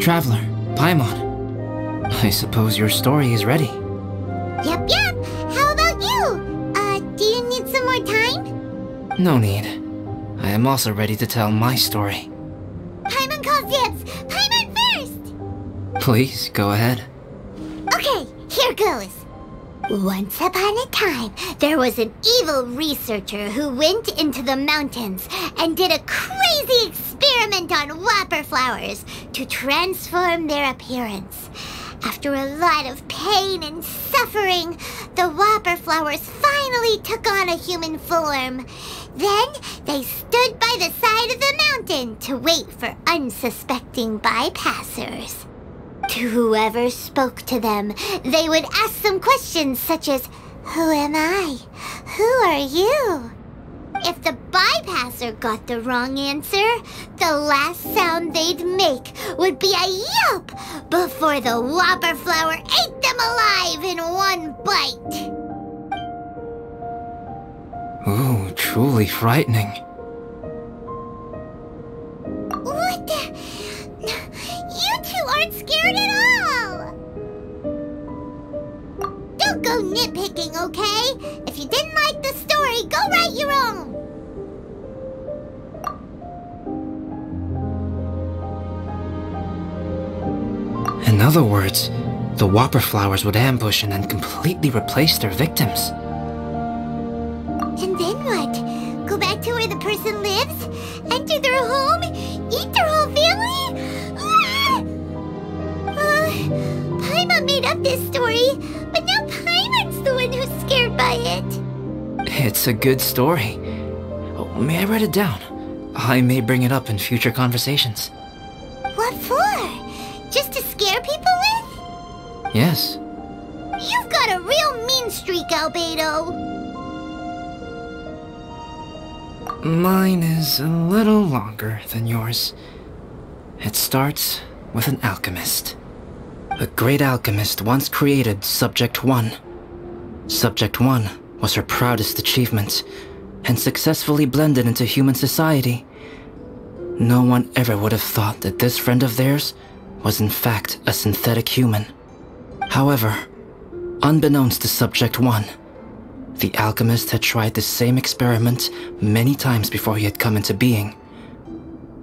Traveler, Paimon, I suppose your story is ready. Yep, yep. How about you? Do you need some more time? No need. I am also ready to tell my story. Paimon calls dibs! Paimon first! Please, go ahead. Okay, here goes. Once upon a time, there was an evil researcher who went into the mountains and did a crazy experiment on Whopperflowers to transform their appearance. After a lot of pain and suffering, the Whopperflowers finally took on a human form. Then they stood by the side of the mountain to wait for unsuspecting bypassers. To whoever spoke to them, they would ask them questions such as, "Who am I? Who are you?" If the bypasser got the wrong answer, the last sound they'd make would be a yelp before the Whopperflower ate them alive in one bite. Ooh, truly frightening. What the... aren't scared at all! Don't go nitpicking, okay? If you didn't like the story, go write your own! In other words, the Whopperflowers would ambush and then completely replace their victims. And then what? Go back to where the person lives? Enter their home? Eat their whole family? Paimon made up this story, but now Paimon's the one who's scared by it. It's a good story. May I write it down? I may bring it up in future conversations. What for? Just to scare people with? Yes. You've got a real mean streak, Albedo. Mine is a little longer than yours. It starts with an alchemist. A great alchemist once created Subject One. Subject One was her proudest achievement, and successfully blended into human society. No one ever would have thought that this friend of theirs was in fact a synthetic human. However, unbeknownst to Subject One, the alchemist had tried the same experiment many times before he had come into being.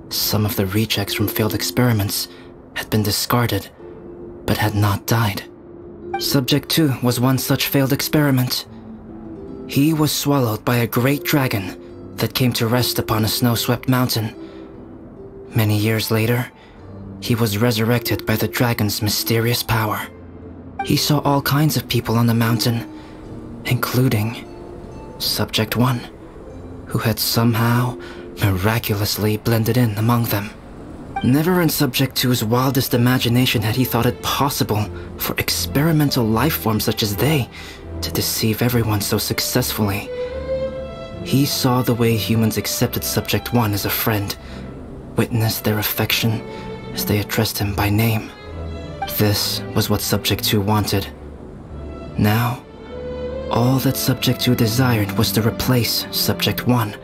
Some of the rejects from failed experiments had been discarded, but had not died. Subject 2 was one such failed experiment. He was swallowed by a great dragon that came to rest upon a snow-swept mountain. Many years later, he was resurrected by the dragon's mysterious power. He saw all kinds of people on the mountain, including Subject 1, who had somehow miraculously blended in among them. Never in Subject Two's wildest imagination had he thought it possible for experimental lifeforms such as they to deceive everyone so successfully. He saw the way humans accepted Subject One as a friend, witnessed their affection as they addressed him by name. This was what Subject Two wanted. Now, all that Subject Two desired was to replace Subject One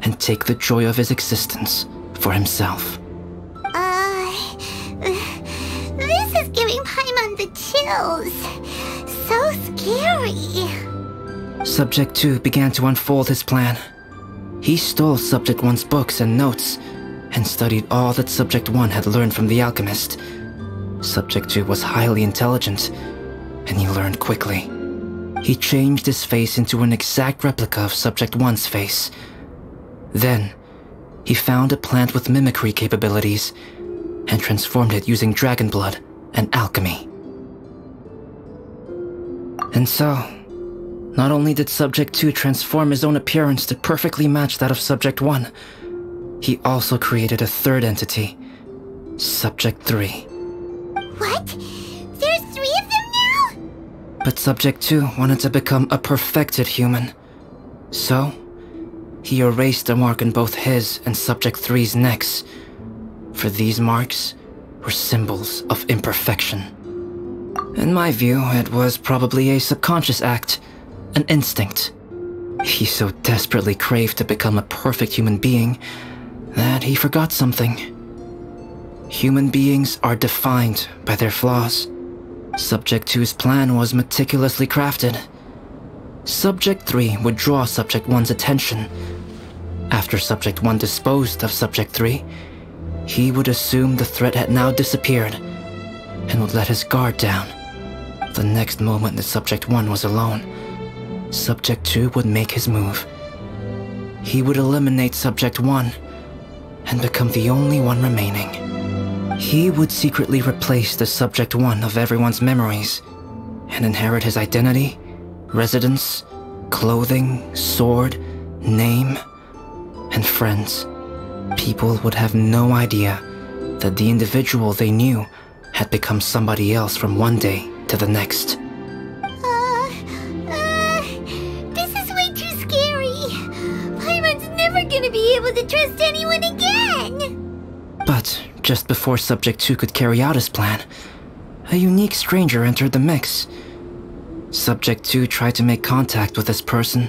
and take the joy of his existence for himself. This is giving Paimon the chills. So scary. Subject 2 began to unfold his plan. He stole Subject 1's books and notes, and studied all that Subject 1 had learned from the alchemist. Subject 2 was highly intelligent, and he learned quickly. He changed his face into an exact replica of Subject 1's face. Then, he found a plant with mimicry capabilities, and transformed it using dragon blood and alchemy. And so, not only did Subject 2 transform his own appearance to perfectly match that of Subject 1, he also created a third entity, Subject 3. What? There's 3 of them now? But Subject 2 wanted to become a perfected human. So, he erased a mark on both his and Subject 3's necks, for these marks were symbols of imperfection. In my view, it was probably a subconscious act, an instinct. He so desperately craved to become a perfect human being that he forgot something. Human beings are defined by their flaws. Subject 2's plan was meticulously crafted. Subject 3 would draw Subject 1's attention. After Subject 1 disposed of Subject 3, he would assume the threat had now disappeared and would let his guard down. The next moment that Subject 1 was alone, Subject 2 would make his move. He would eliminate Subject 1 and become the only one remaining. He would secretly replace the Subject 1 of everyone's memories and inherit his identity, residence, clothing, sword, name, and friends. People would have no idea that the individual they knew had become somebody else from one day to the next. This is way too scary. Paimon's never gonna be able to trust anyone again! But just before Subject 2 could carry out his plan, a unique stranger entered the mix. Subject 2 tried to make contact with this person,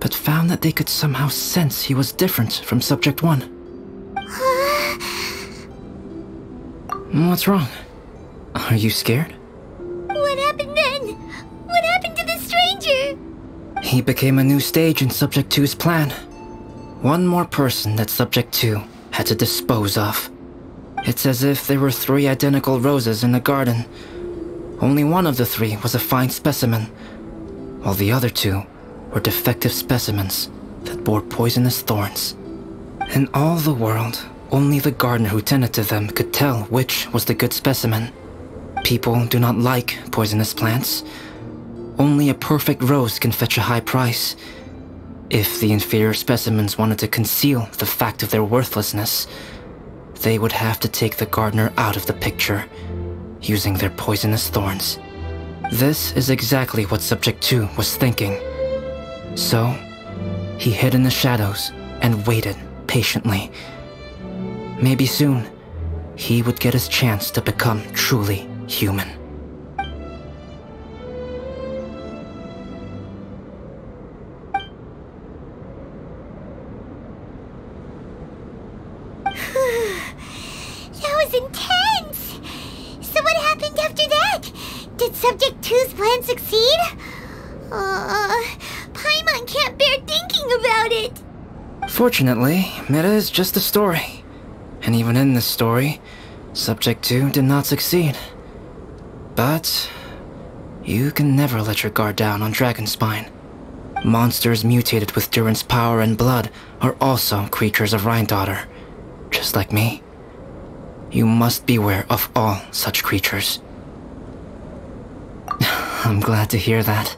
but found that they could somehow sense he was different from Subject 1. What's wrong? Are you scared? What happened then? What happened to the stranger? He became a new stage in Subject 2's plan. One more person that Subject 2 had to dispose of. It's as if there were three identical roses in the garden. Only one of the three was a fine specimen, while the other two were defective specimens that bore poisonous thorns. In all the world, only the gardener who tended to them could tell which was the good specimen. People do not like poisonous plants. Only a perfect rose can fetch a high price. If the inferior specimens wanted to conceal the fact of their worthlessness, they would have to take the gardener out of the picture, using their poisonous thorns. This is exactly what Subject 2 was thinking. So, he hid in the shadows and waited patiently. Maybe soon, he would get his chance to become truly human. That was intense! So what happened after that? Did Subject 2's plan succeed? Paimon can't bear thinking about it! Fortunately, it is just a story. And even in this story, Subject 2 did not succeed. But you can never let your guard down on Dragonspine. Monsters mutated with Durin's power and blood are also creatures of Rhine-Daughter, just like me. You must beware of all such creatures. I'm glad to hear that.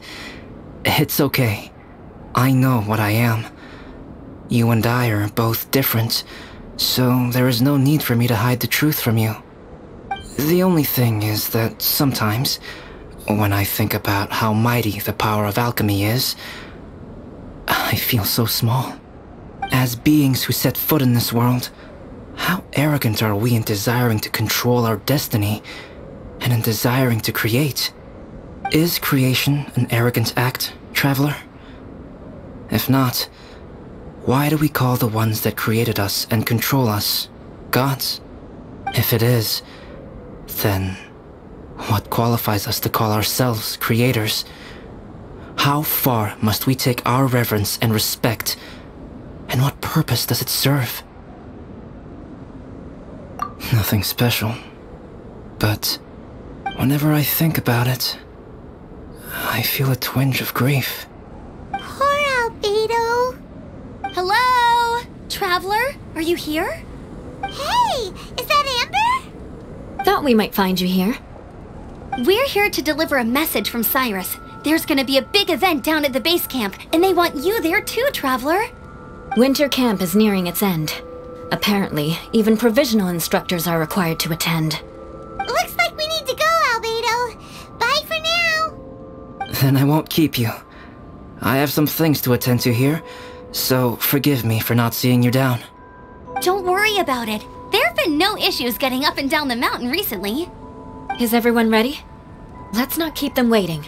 It's okay. I know what I am. You and I are both different, so there is no need for me to hide the truth from you. The only thing is that sometimes, when I think about how mighty the power of alchemy is, I feel so small. As beings who set foot in this world, how arrogant are we in desiring to control our destiny and in desiring to create? Is creation an arrogant act, Traveler? If not, why do we call the ones that created us and control us gods? If it is, then what qualifies us to call ourselves creators? How far must we take our reverence and respect, and what purpose does it serve? Nothing special, but whenever I think about it, I feel a twinge of grief. Poor Albedo. Hello? Traveler, are you here? Hey, is that Amber? Thought we might find you here. We're here to deliver a message from Cyrus. There's gonna be a big event down at the base camp, and they want you there too, Traveler. Winter camp is nearing its end. Apparently, even provisional instructors are required to attend. Looks like we need to go, Albedo. Bye for now. Then I won't keep you. I have some things to attend to here, so forgive me for not seeing you down. Don't worry about it. There have been no issues getting up and down the mountain recently. Is everyone ready? Let's not keep them waiting.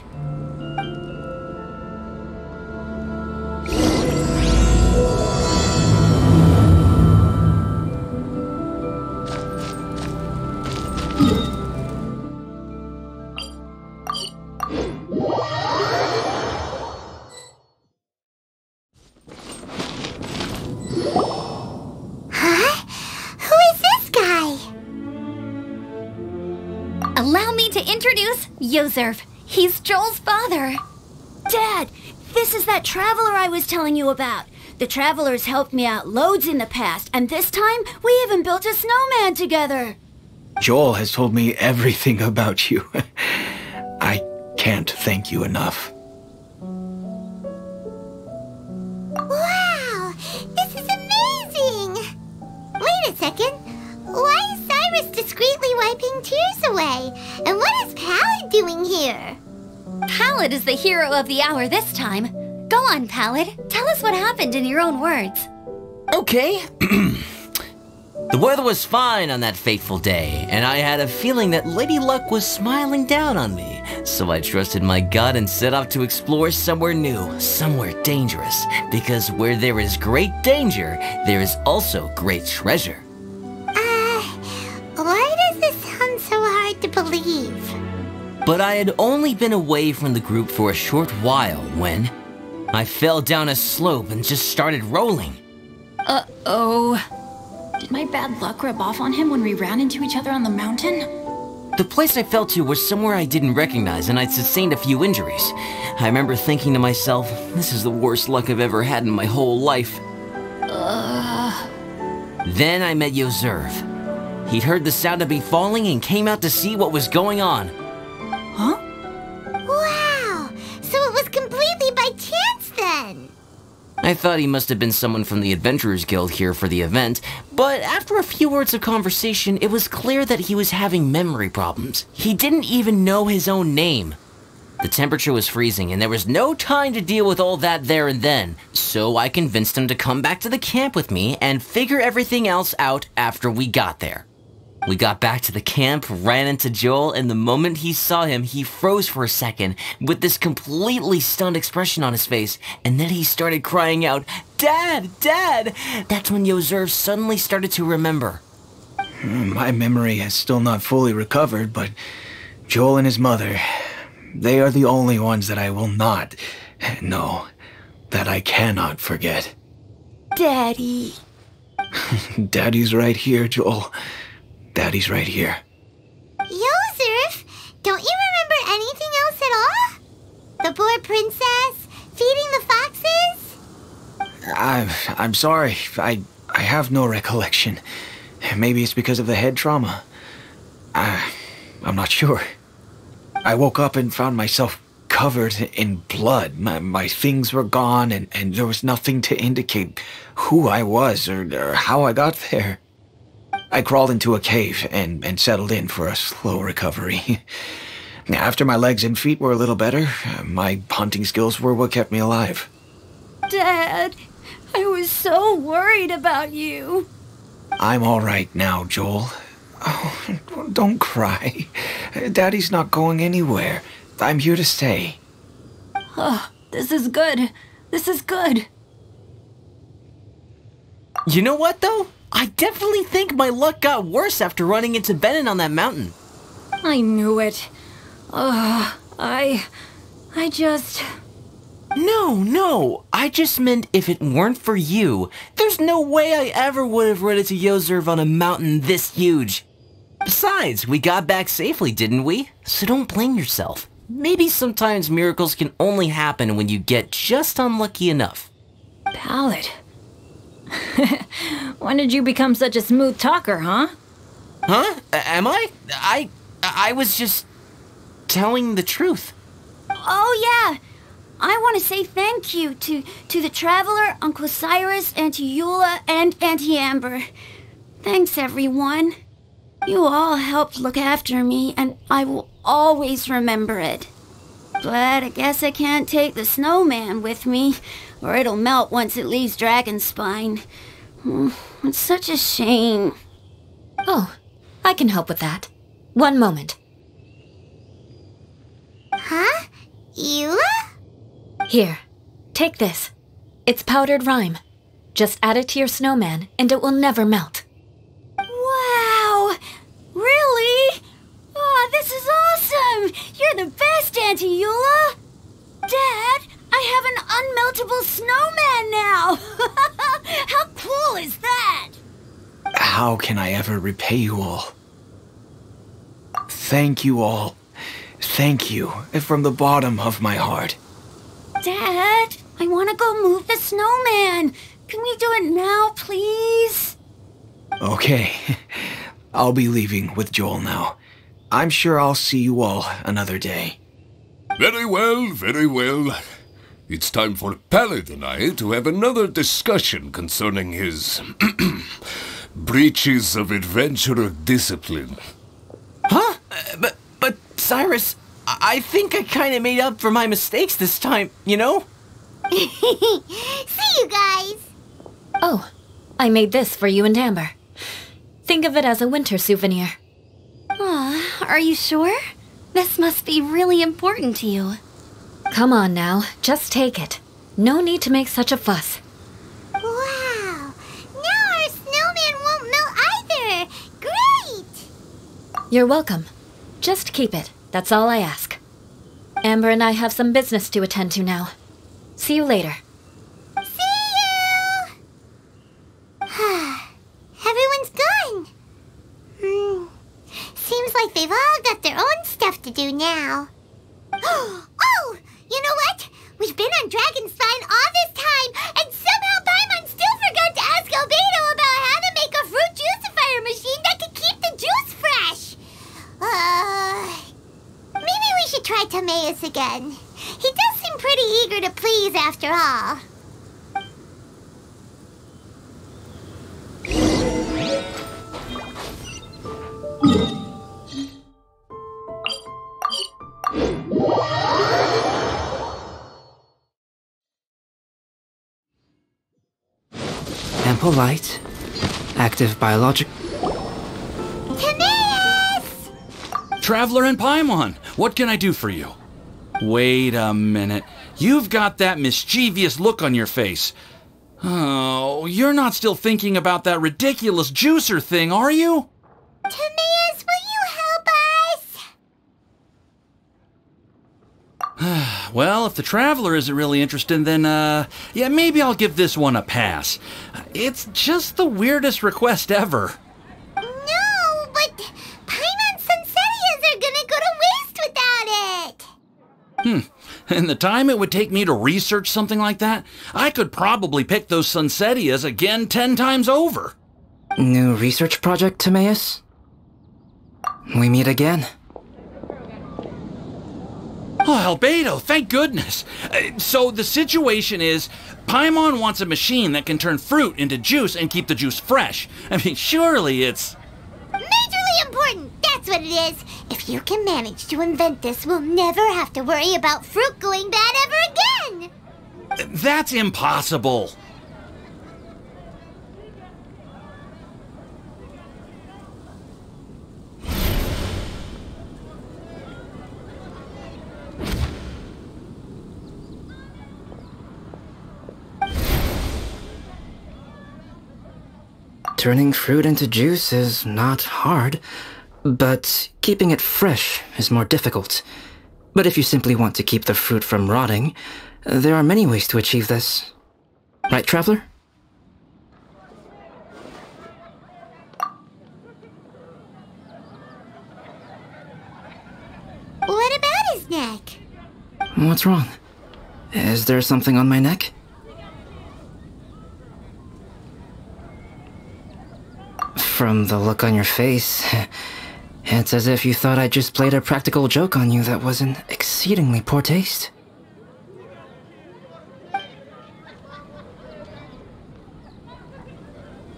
introduce Yozerf. He's Joel's father. Dad, this is that traveler I was telling you about. The travelers helped me out loads in the past, and this time we even built a snowman together. Joel has told me everything about you. I can't thank you enough. Wow! This is amazing! Wait a second. Why is Cyrus discreetly wiping tears away? And what is Pallid doing here? Pallid is the hero of the hour this time. Go on, Pallid. Tell us what happened in your own words. Okay. The weather was fine on that fateful day, and I had a feeling that Lady Luck was smiling down on me. So I trusted my gut and set off to explore somewhere new, somewhere dangerous. Because where there is great danger, there is also great treasure. Why does this sound so hard to believe? But I had only been away from the group for a short while when I fell down a slope and just started rolling. Uh-oh. Did my bad luck rub off on him when we ran into each other on the mountain? The place I fell to was somewhere I didn't recognize, and I'd sustained a few injuries. I remember thinking to myself, this is the worst luck I've ever had in my whole life. Then I met Yozerf. He'd heard the sound of me falling and came out to see what was going on. Huh? Wow! So it was completely by chance then! I thought he must have been someone from the Adventurers Guild here for the event, but after a few words of conversation, it was clear that he was having memory problems. He didn't even know his own name. The temperature was freezing, and there was no time to deal with all that there and then, so I convinced him to come back to the camp with me and figure everything else out after we got there. We got back to the camp, ran into Joel, and the moment he saw him, he froze for a second with this completely stunned expression on his face, and then he started crying out, "Dad! Dad!" That's when Yozerf suddenly started to remember. My memory has still not fully recovered, but Joel and his mother, they are the only ones that I will not, no, that I cannot forget. Daddy. Daddy's right here, Joel. Daddy's right here. Yozerf, don't you remember anything else at all? The poor princess, feeding the foxes? I'm sorry. I have no recollection. Maybe it's because of the head trauma. I'm not sure. I woke up and found myself covered in blood. My things were gone, and there was nothing to indicate who I was or how I got there. I crawled into a cave and settled in for a slow recovery. After my legs and feet were a little better, my hunting skills were what kept me alive. Dad, I was so worried about you. I'm all right now, Joel. Oh, don't cry. Daddy's not going anywhere. I'm here to stay. Oh, this is good. This is good. You know what, though? I definitely think my luck got worse after running into Bennett on that mountain. I knew it. I just... No. I just meant if it weren't for you, there's no way I ever would have run into Yozerf on a mountain this huge. Besides, we got back safely, didn't we? So don't blame yourself. Maybe sometimes miracles can only happen when you get just unlucky enough. Pallid. When did you become such a smooth talker, huh? Huh? Am I? I was just telling the truth. Oh, yeah. I want to say thank you to the Traveler, Uncle Cyrus, Auntie Eula, and Auntie Amber. Thanks, everyone. You all helped look after me, and I will always remember it. But I guess I can't take the snowman with me, or it'll melt once it leaves Dragonspine. It's such a shame. Oh, I can help with that. One moment. Huh? Eula? Here, take this. It's powdered rime. Just add it to your snowman, and it will never melt. Wow! Really? Oh, this is awesome! You're the best, Auntie Eula! Dad, I have an unmeltable snowman now! How cool is that? How can I ever repay you all? Thank you all. Thank you, from the bottom of my heart. Dad, I want to go move the snowman. Can we do it now, please? Okay. I'll be leaving with Joel now. I'm sure I'll see you all another day. Very well, very well. It's time for Pallid and I to have another discussion concerning his breaches of adventurer discipline. Huh? But Cyrus, I think I kind of made up for my mistakes this time, you know? See you guys! Oh, I made this for you and Amber. Think of it as a winter souvenir. Aw, are you sure? This must be really important to you. Come on now, just take it. No need to make such a fuss. Wow! Now our snowman won't melt either! Great! You're welcome. Just keep it. That's all I ask. Amber and I have some business to attend to now. See you later. See you! Everyone's gone. Seems like they've all got their own stuff to do now. Oh! You know what? We've been on Dragonspine all this time, and somehow Paimon still forgot to ask Albedo about how to make a fruit juicifier machine that could keep the juice fresh! Maybe we should try Timaeus again. He does seem pretty eager to please after all. Ample light, active biologic. Timaeus! Traveler and Paimon, what can I do for you? Wait a minute. You've got that mischievous look on your face. Oh, you're not still thinking about that ridiculous juicer thing, are you? Timaeus, will you help us? Well, if the Traveler isn't really interested, then, yeah, maybe I'll give this one a pass. It's just the weirdest request ever. No, but Paimon Sunsetias are gonna go to waste without it! And the time it would take me to research something like that, I could probably pick those Sunsetias again 10 times over. New research project, Timaeus? We meet again. Oh, Albedo, thank goodness. So the situation is, Paimon wants a machine that can turn fruit into juice and keep the juice fresh. I mean, surely it's... Majorly important, that's what it is. If you can manage to invent this, we'll never have to worry about fruit going bad ever again! That's impossible! Turning fruit into juice is not hard. But keeping it fresh is more difficult. But if you simply want to keep the fruit from rotting, there are many ways to achieve this. Right, Traveler? What about his neck? What's wrong? Is there something on my neck? From the look on your face, it's as if you thought I just played a practical joke on you that was in exceedingly poor taste.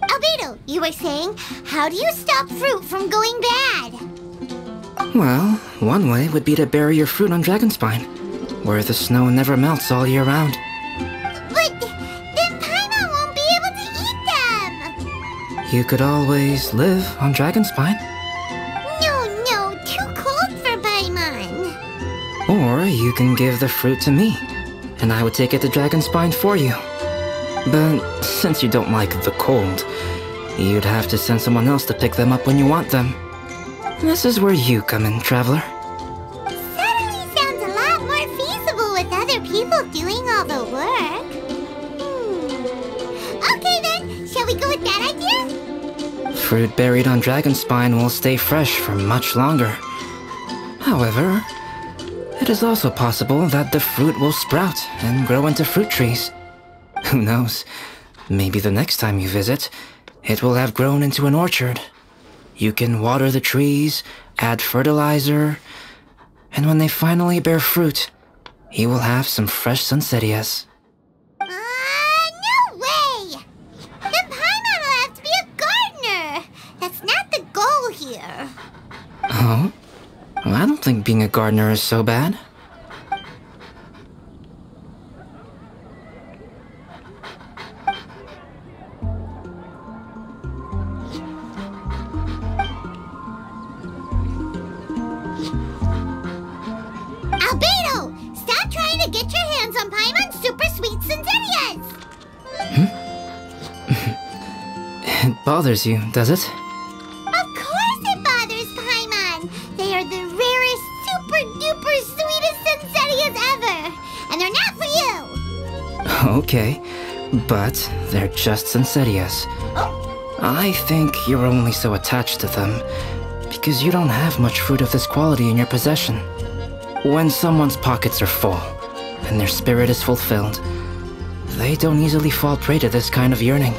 Albedo, you were saying, how do you stop fruit from going bad? Well, one way would be to bury your fruit on Dragonspine, where the snow never melts all year round. You could always live on Dragonspine. No, too cold for Paimon. Or you can give the fruit to me, and I would take it to Dragonspine for you. But since you don't like the cold, you'd have to send someone else to pick them up when you want them. This is where you come in, Traveler. Certainly sounds a lot more feasible with other people doing all the work. Okay then, shall we go with that idea? Fruit buried on Dragonspine will stay fresh for much longer. However, It is also possible that the fruit will sprout and grow into fruit trees. Who knows? Maybe the next time you visit, it will have grown into an orchard. You can water the trees, add fertilizer, and when they finally bear fruit, you will have some fresh Sunsetias. No way! Then Paimon will have to be a gardener! That's not the goal here. Oh? Well, I don't think being a gardener is so bad. Albedo! Stop trying to get your hands on Paimon's super sweet Sunsetias! Hmm? It bothers you, does it? Of course it bothers Paimon! They are the rarest, super duper sweetest Sunsetias ever! And they're not for you! Okay, but they're just Sunsetias. Oh. I think you're only so attached to them because you don't have much fruit of this quality in your possession. When someone's pockets are full, and their spirit is fulfilled, they don't easily fall prey to this kind of yearning.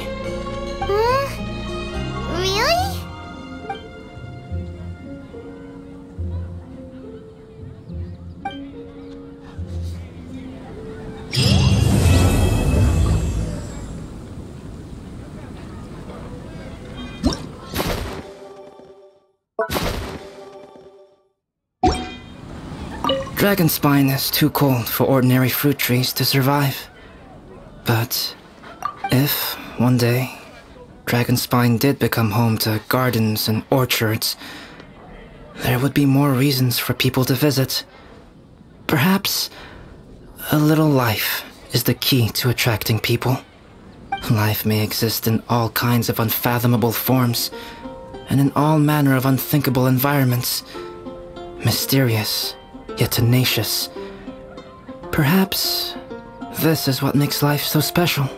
Dragonspine is too cold for ordinary fruit trees to survive. But if, one day, Dragonspine did become home to gardens and orchards, there would be more reasons for people to visit. Perhaps a little life is the key to attracting people. Life may exist in all kinds of unfathomable forms, and in all manner of unthinkable environments. Mysterious, yet tenacious. Perhaps this is what makes life so special.